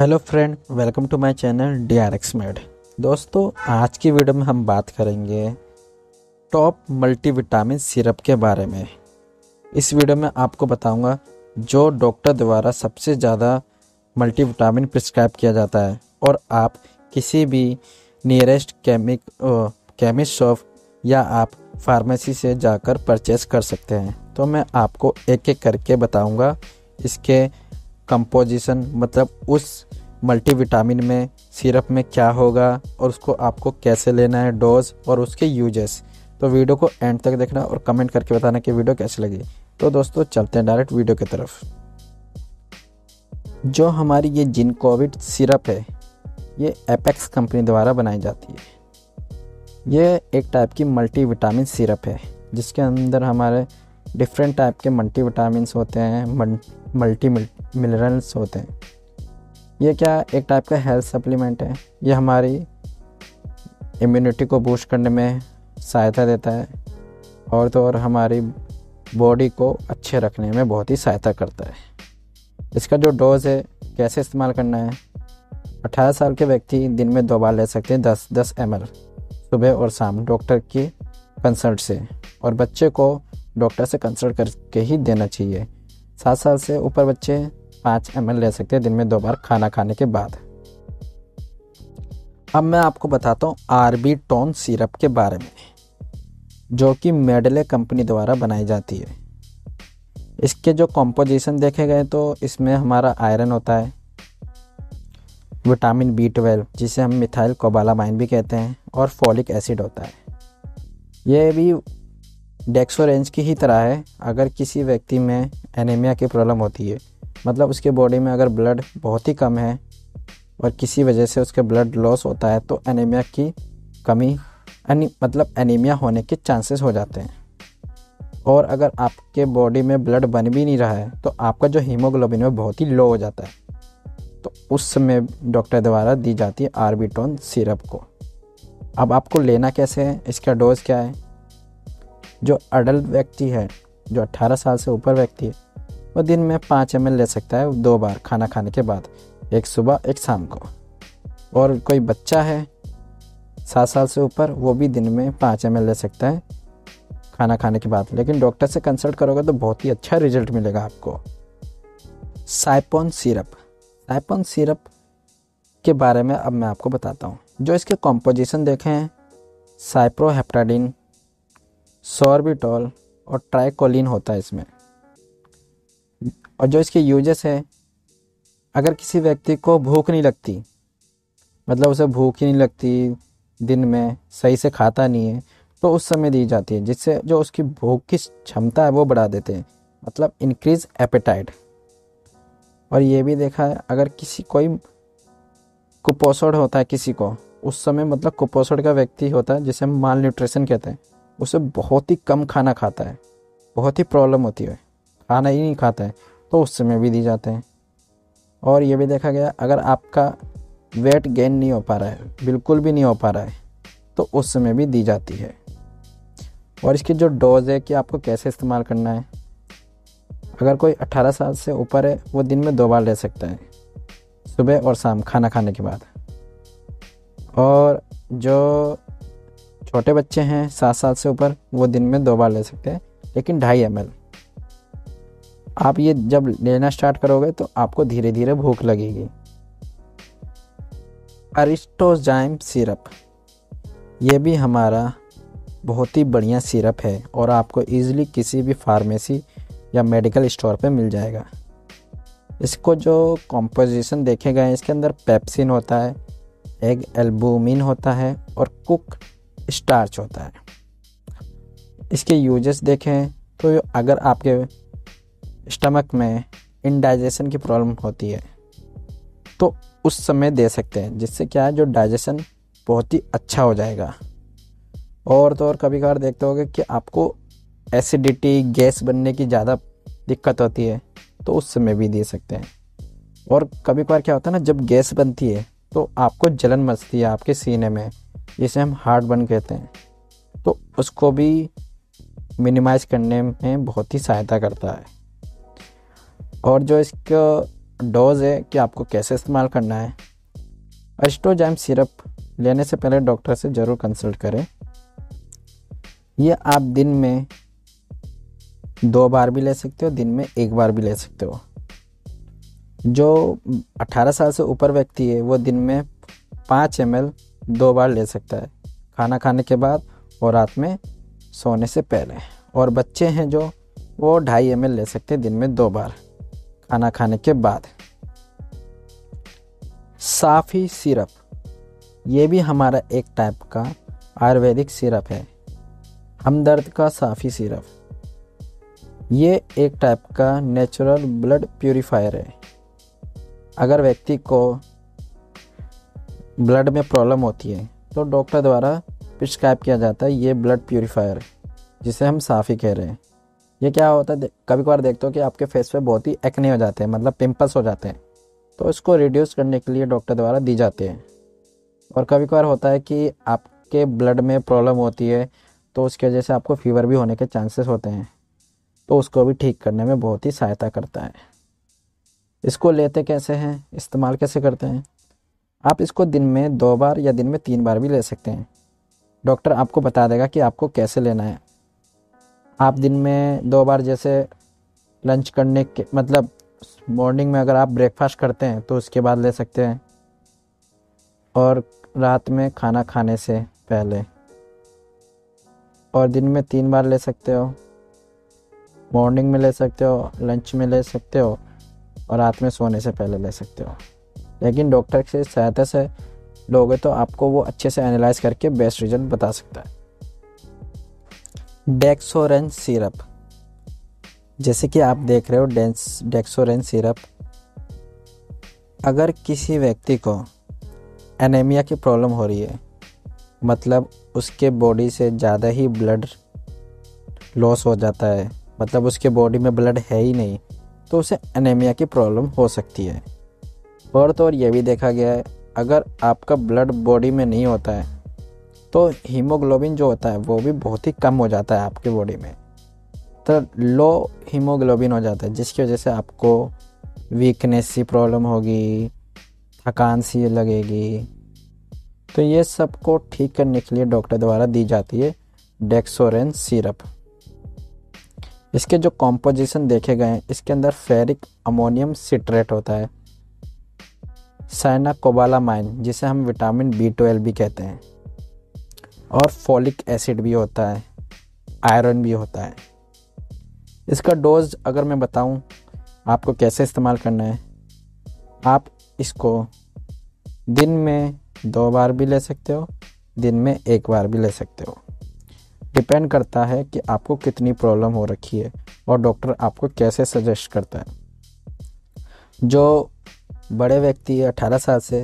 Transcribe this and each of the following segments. Hello friend, welcome to my channel DRX made. दोस्तों, आज की वीडियो में हम बात करेंगे टॉप मल्टीविटामिन सिरप के बारे में। इस वीडियो में आपको बताऊंगा जो डॉक्टर द्वारा सबसे ज़्यादा मल्टीविटामिन प्रिस्क्राइब किया जाता है, और आप किसी भी नियरेस्ट केमिस्ट शॉप या आप फार्मेसी से जाकर परचेस कर सकते हैं। तो मैं आपको एक एक करके बताऊँगा इसके कंपोजिशन, मतलब उस मल्टीविटामिन में सिरप में क्या होगा और उसको आपको कैसे लेना है, डोज और उसके यूजेस। तो वीडियो को एंड तक देखना और कमेंट करके बताना कि वीडियो कैसी लगी। तो दोस्तों, चलते हैं डायरेक्ट वीडियो की तरफ। जो हमारी ये जिनकोविट सिरप है, ये एपेक्स कंपनी द्वारा बनाई जाती है। ये एक टाइप की मल्टीविटामिन सिरप है जिसके अंदर हमारे डिफरेंट टाइप के मल्टीविटामिन्स होते हैं, मल्टी मिनरल्स होते हैं। ये क्या एक टाइप का हेल्थ सप्लीमेंट है। ये हमारी इम्यूनिटी को बूस्ट करने में सहायता देता है, और तो और हमारी बॉडी को अच्छे रखने में बहुत ही सहायता करता है। इसका जो डोज है, कैसे इस्तेमाल करना है, 18 साल के व्यक्ति दिन में 2 बार ले सकते हैं, 10-10 ml सुबह और शाम, डॉक्टर की कंसल्ट से, और बच्चे को डॉक्टर से कंसल्ट करके ही देना चाहिए। 7 साल से ऊपर बच्चे 5 ml ले सकते हैं दिन में 2 बार खाना खाने के बाद। अब मैं आपको बताता हूँ RB टोन सिरप के बारे में, जो कि मेडले कंपनी द्वारा बनाई जाती है। इसके जो कॉम्पोजिशन देखे गए तो इसमें हमारा आयरन होता है, विटामिन B12 जिसे हम मिथाइल कोबालामाइन भी कहते हैं, और फॉलिक एसिड होता है। यह भी डेक्सोरेंज की ही तरह है। अगर किसी व्यक्ति में एनीमिया की प्रॉब्लम होती है, मतलब उसके बॉडी में अगर ब्लड बहुत ही कम है और किसी वजह से उसके ब्लड लॉस होता है, तो एनीमिया की कमी मतलब एनीमिया होने के चांसेस हो जाते हैं। और अगर आपके बॉडी में ब्लड बन भी नहीं रहा है तो आपका जो हीमोग्लोबिन है बहुत ही लो हो जाता है। तो उस समय डॉक्टर द्वारा दी जाती है RB टोन सिरप को। अब आपको लेना कैसे है, इसका डोज क्या है। जो अडल्ट व्यक्ति है, जो 18 साल से ऊपर व्यक्ति है, वो दिन में 5 ml ले सकता है 2 बार खाना खाने के बाद, एक सुबह एक शाम को। और कोई बच्चा है 7 साल से ऊपर, वो भी दिन में 5 ml ले सकता है खाना खाने के बाद, लेकिन डॉक्टर से कंसल्ट करोगे तो बहुत ही अच्छा रिजल्ट मिलेगा आपको। साइपॉन सिरप, साइपॉन सिरप के बारे में अब मैं आपको बताता हूँ। जो इसके कॉम्पोजिशन देखें, साइप्रोहेप्टाडीन, सॉर्बिटॉल और ट्राइकोलिन होता है इसमें। और जो इसके यूजेस है, अगर किसी व्यक्ति को भूख नहीं लगती, मतलब उसे भूख ही नहीं लगती, दिन में सही से खाता नहीं है, तो उस समय दी जाती है, जिससे जो उसकी भूख की क्षमता है वो बढ़ा देते हैं, मतलब इंक्रीज एपेटाइट। और ये भी देखा है, अगर किसी कोई कुपोषण होता है किसी को उस समय, मतलब कुपोषण का व्यक्ति होता है जिसे हम माल न्यूट्रिशन कहते हैं, उसे बहुत ही कम खाना खाता है, बहुत ही प्रॉब्लम होती है, खाना ही नहीं खाता है, तो उस समय भी दी जाते हैं। और ये भी देखा गया, अगर आपका वेट गेन नहीं हो पा रहा है, बिल्कुल भी नहीं हो पा रहा है, तो उस समय भी दी जाती है। और इसकी जो डोज है कि आपको कैसे इस्तेमाल करना है। अगर कोई 18 साल से ऊपर है, वो दिन में 2 बार ले सकता है, सुबह और शाम खाना खाने के बाद। और जो छोटे बच्चे हैं 7 साल से ऊपर, वो दिन में 2 बार ले सकते हैं, लेकिन 2.5 ml। आप ये जब लेना स्टार्ट करोगे तो आपको धीरे धीरे भूख लगेगी। अरिस्टोजाइम सिरप, ये भी हमारा बहुत ही बढ़िया सिरप है, और आपको ईजिली किसी भी फार्मेसी या मेडिकल स्टोर पे मिल जाएगा। इसको जो कॉम्पोजिशन देखे गए, इसके अंदर पेप्सिन होता है, एग एल्बुमिन होता है, और कुक स्टार्च होता है। इसके यूजेस देखें तो अगर आपके स्टमक में इनडाइजेशन की प्रॉब्लम होती है तो उस समय दे सकते हैं, जिससे क्या है जो डाइजेशन बहुत ही अच्छा हो जाएगा। और तो और कभी कभार देखते होंगे कि आपको एसिडिटी, गैस बनने की ज़्यादा दिक्कत होती है, तो उस समय भी दे सकते हैं। और कभी कभार क्या होता है ना, जब गैस बनती है तो आपको जलन मचती है आपके सीने में, जिसे हम हार्ट बर्न कहते हैं, तो उसको भी मिनिमाइज करने में बहुत ही सहायता करता है। और जो इसका डोज है कि आपको कैसे इस्तेमाल करना है। एरिस्टोजाइम सिरप लेने से पहले डॉक्टर से ज़रूर कंसल्ट करें। ये आप दिन में 2 बार भी ले सकते हो, दिन में 1 बार भी ले सकते हो। जो 18 साल से ऊपर व्यक्ति है वो दिन में 5 ml 2 बार ले सकता है, खाना खाने के बाद और रात में सोने से पहले। और बच्चे हैं जो वो 2.5 ml ले सकते हैं दिन में 2 बार खाना खाने के बाद। साफ़ी सिरप, ये भी हमारा एक टाइप का आयुर्वेदिक सिरप है। हमदर्द का साफ़ी सिरप ये एक टाइप का नेचुरल ब्लड प्यूरिफायर है। अगर व्यक्ति को ब्लड में प्रॉब्लम होती है तो डॉक्टर द्वारा प्रिस्क्राइब किया जाता है ये ब्लड प्यूरिफायर, जिसे हम साफ़ी कह रहे हैं। ये क्या होता है, कभी कभार देखते हो कि आपके फेस पे बहुत ही एक्ने हो जाते हैं, मतलब पिंपल्स हो जाते हैं, तो इसको रिड्यूस करने के लिए डॉक्टर द्वारा दी जाती है। और कभी कभार होता है कि आपके ब्लड में प्रॉब्लम होती है तो उसकी वजह से आपको फीवर भी होने के चांसेस होते हैं, तो उसको भी ठीक करने में बहुत ही सहायता करता है। इसको लेते कैसे हैं, इस्तेमाल कैसे करते हैं? आप इसको दिन में 2 बार या दिन में 3 बार भी ले सकते हैं। डॉक्टर आपको बता देगा कि आपको कैसे लेना है। आप दिन में 2 बार, जैसे लंच करने के मतलब मॉर्निंग में अगर आप ब्रेकफास्ट करते हैं तो उसके बाद ले सकते हैं, और रात में खाना खाने से पहले। और दिन में 3 बार ले सकते हो, मॉर्निंग में ले सकते हो, लंच में ले सकते हो और रात में सोने से पहले ले सकते हो। लेकिन डॉक्टर से सहायता से लोगे तो आपको वो अच्छे से एनालाइज करके बेस्ट रिजल्ट बता सकता है। डेक्सोरेंज सिरप, जैसे कि आप देख रहे हो डेक्सोरेंज सिरप, अगर किसी व्यक्ति को एनीमिया की प्रॉब्लम हो रही है, मतलब उसके बॉडी से ज़्यादा ही ब्लड लॉस हो जाता है, मतलब उसके बॉडी में ब्लड है ही नहीं, तो उसे एनीमिया की प्रॉब्लम हो सकती है। और तो और ये भी देखा गया है, अगर आपका ब्लड बॉडी में नहीं होता है तो हीमोग्लोबिन जो होता है वो भी बहुत ही कम हो जाता है आपके बॉडी में, तो लो हीमोग्लोबिन हो जाता है, जिसकी वजह से आपको वीकनेस सी प्रॉब्लम होगी, थकान सी लगेगी। तो ये सब को ठीक करने के लिए डॉक्टर द्वारा दी जाती है डेक्सोरेंज सिरप। इसके जो कॉम्पोजिशन देखे गए हैं, इसके अंदर फेरिक अमोनियम सिट्रेट होता है, साइनाकोबालामाइन जिसे हम विटामिन B12 भी कहते हैं, और फॉलिक एसिड भी होता है, आयरन भी होता है। इसका डोज अगर मैं बताऊं आपको कैसे इस्तेमाल करना है, आप इसको दिन में 2 बार भी ले सकते हो, दिन में 1 बार भी ले सकते हो। डिपेंड करता है कि आपको कितनी प्रॉब्लम हो रखी है और डॉक्टर आपको कैसे सजेस्ट करता है। जो बड़े व्यक्ति 18 साल से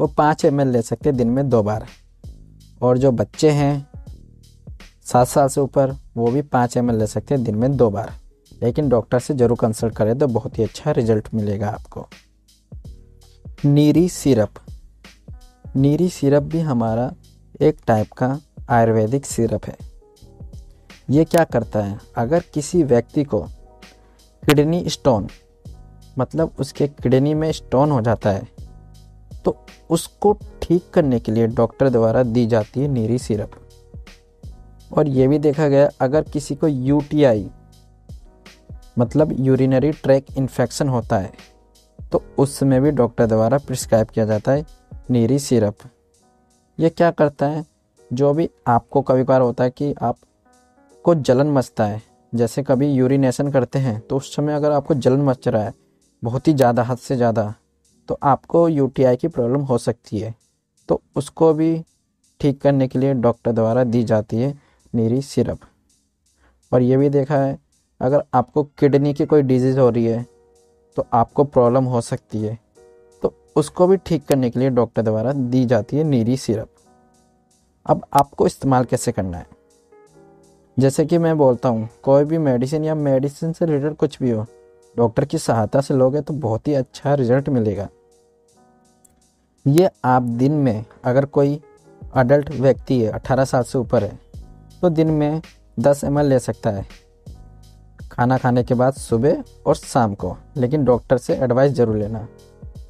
वो 5 ml ले सकते हैं दिन में 2 बार, और जो बच्चे हैं 7 साल से ऊपर वो भी 5 ml ले सकते हैं दिन में 2 बार। लेकिन डॉक्टर से ज़रूर कंसल्ट करें तो बहुत ही अच्छा रिजल्ट मिलेगा आपको। नीरी सिरप, नीरी सिरप भी हमारा एक टाइप का आयुर्वेदिक सिरप है। ये क्या करता है, अगर किसी व्यक्ति को किडनी स्टोन, मतलब उसके किडनी में स्टोन हो जाता है, तो उसको ठीक करने के लिए डॉक्टर द्वारा दी जाती है नीरी सिरप। और ये भी देखा गया, अगर किसी को UTI मतलब यूरिनरी ट्रैक इन्फेक्शन होता है तो उसमें भी डॉक्टर द्वारा प्रिस्क्राइब किया जाता है नीरी सिरप। ये क्या करता है, जो भी आपको कभी कभार होता है कि आपको जलन मचता है, जैसे कभी यूरिनेशन करते हैं तो उस समय अगर आपको जलन मच रहा है बहुत ही ज़्यादा, हद से ज़्यादा, तो आपको UTI की प्रॉब्लम हो सकती है, तो उसको भी ठीक करने के लिए डॉक्टर द्वारा दी जाती है नीरी सिरप। और ये भी देखा है, अगर आपको किडनी की कोई डिजीज़ हो रही है तो आपको प्रॉब्लम हो सकती है, तो उसको भी ठीक करने के लिए डॉक्टर द्वारा दी जाती है नीरी सिरप। अब आपको इस्तेमाल कैसे करना है, जैसे कि मैं बोलता हूँ कोई भी मेडिसिन या मेडिसिन से रिलेटेड कुछ भी हो, डॉक्टर की सहायता से लोगे तो बहुत ही अच्छा रिजल्ट मिलेगा। ये आप दिन में, अगर कोई अडल्ट व्यक्ति है 18 साल से ऊपर है तो दिन में 10 ml ले सकता है। खाना खाने के बाद सुबह और शाम को, लेकिन डॉक्टर से एडवाइस ज़रूर लेना।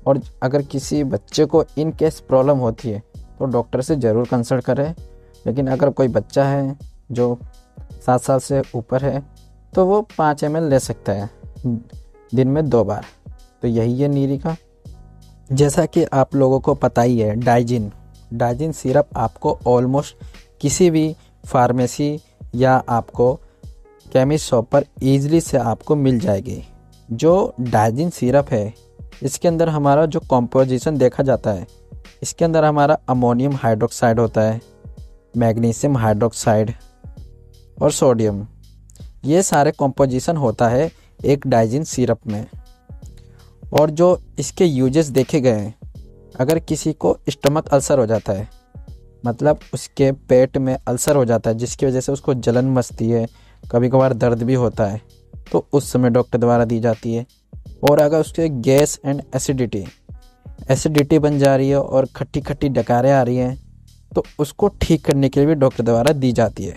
और अगर किसी बच्चे को इन केस प्रॉब्लम होती है तो डॉक्टर से ज़रूर कंसल्ट करें। लेकिन अगर कोई बच्चा है जो 7 साल से ऊपर है तो वो 5 ml ले सकता है दिन में 2 बार। तो यही है नीरी का। जैसा कि आप लोगों को पता ही है, डाइजिन सिरप आपको ऑलमोस्ट किसी भी फार्मेसी या आपको केमिस्ट शॉप पर ईज़िली से आपको मिल जाएगी। जो डाइजिन सिरप है इसके अंदर हमारा जो कॉम्पोजिशन देखा जाता है, इसके अंदर हमारा अमोनियम हाइड्रोक्साइड होता है, मैग्नीशियम हाइड्रोक्साइड और सोडियम, ये सारे कॉम्पोजिशन होता है एक डाइजिन सिरप में। और जो इसके यूजेस देखे गए हैं, अगर किसी को स्टमक अल्सर हो जाता है, मतलब उसके पेट में अल्सर हो जाता है जिसकी वजह से उसको जलन मचती है, कभी कभार दर्द भी होता है, तो उस समय डॉक्टर द्वारा दी जाती है। और अगर उसके गैस एंड एसिडिटी बन जा रही है और खट्टी खट्टी डकारें आ रही हैं तो उसको ठीक करने के लिए भी डॉक्टर द्वारा दी जाती है।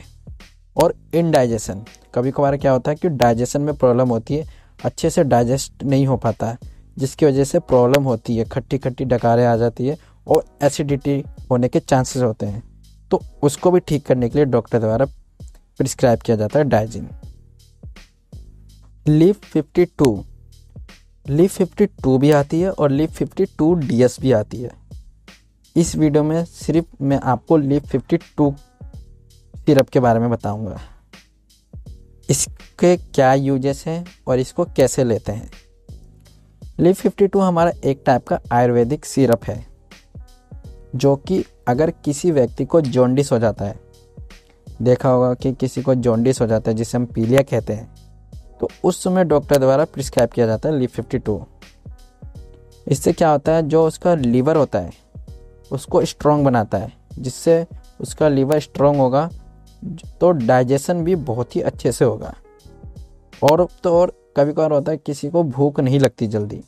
और इनडाइजेशन, कभी कभार क्या होता है कि डाइजेशन में प्रॉब्लम होती है, अच्छे से डाइजेस्ट नहीं हो पाता है जिसकी वजह से प्रॉब्लम होती है, खट्टी खट्टी डकारें आ जाती है और एसिडिटी होने के चांसेस होते हैं, तो उसको भी ठीक करने के लिए डॉक्टर द्वारा प्रिस्क्राइब किया जाता है डाइजिन। लिव 52 भी आती है और लिव 52 DS भी आती है। इस वीडियो में सिर्फ मैं आपको लिव 52 सिरप के बारे में बताऊंगा, इसके क्या यूजेस हैं और इसको कैसे लेते हैं। लिव 52 हमारा एक टाइप का आयुर्वेदिक सिरप है जो कि अगर किसी व्यक्ति को जॉन्डिस हो जाता है, देखा होगा कि किसी को जॉन्डिस हो जाता है जिसे हम पीलिया कहते हैं, तो उस समय डॉक्टर द्वारा प्रिस्क्राइब किया जाता है लिव 52। इससे क्या होता है, जो उसका लीवर होता है उसको स्ट्रॉन्ग बनाता है, जिससे उसका लीवर स्ट्रॉन्ग होगा तो डाइजेशन भी बहुत ही अच्छे से होगा। और तो और कभी कभार होता है किसी को भूख नहीं लगती जल्दी,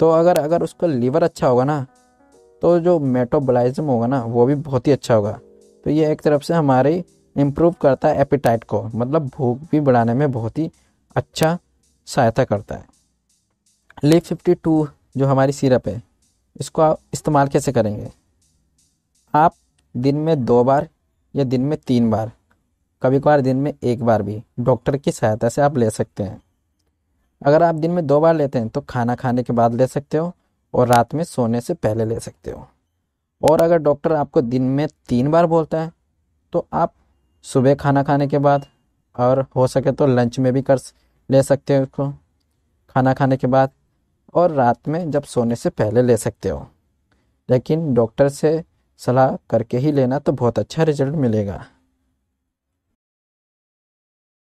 तो अगर उसका लीवर अच्छा होगा ना तो जो मेटाबॉलिज्म होगा ना वो भी बहुत ही अच्छा होगा। तो ये एक तरफ से हमारी इम्प्रूव करता है एपिटाइट को, मतलब भूख भी बढ़ाने में बहुत ही अच्छा सहायता करता है। लिव 52 जो हमारी सिरप है इसको आप इस्तेमाल कैसे करेंगे। आप दिन में 2 बार या दिन में 3 बार, कभी कभार दिन में 1 बार भी डॉक्टर की सहायता से आप ले सकते हैं। अगर आप दिन में 2 बार लेते हैं तो खाना खाने के बाद ले सकते हो और रात में सोने से पहले ले सकते हो। और अगर डॉक्टर आपको दिन में 3 बार बोलता है तो आप सुबह खाना खाने के बाद और हो सके तो लंच में भी कर ले सकते हो उसको, खाना खाने के बाद, और रात में जब सोने से पहले ले सकते हो। लेकिन डॉक्टर से सलाह करके ही लेना तो बहुत अच्छा रिजल्ट मिलेगा।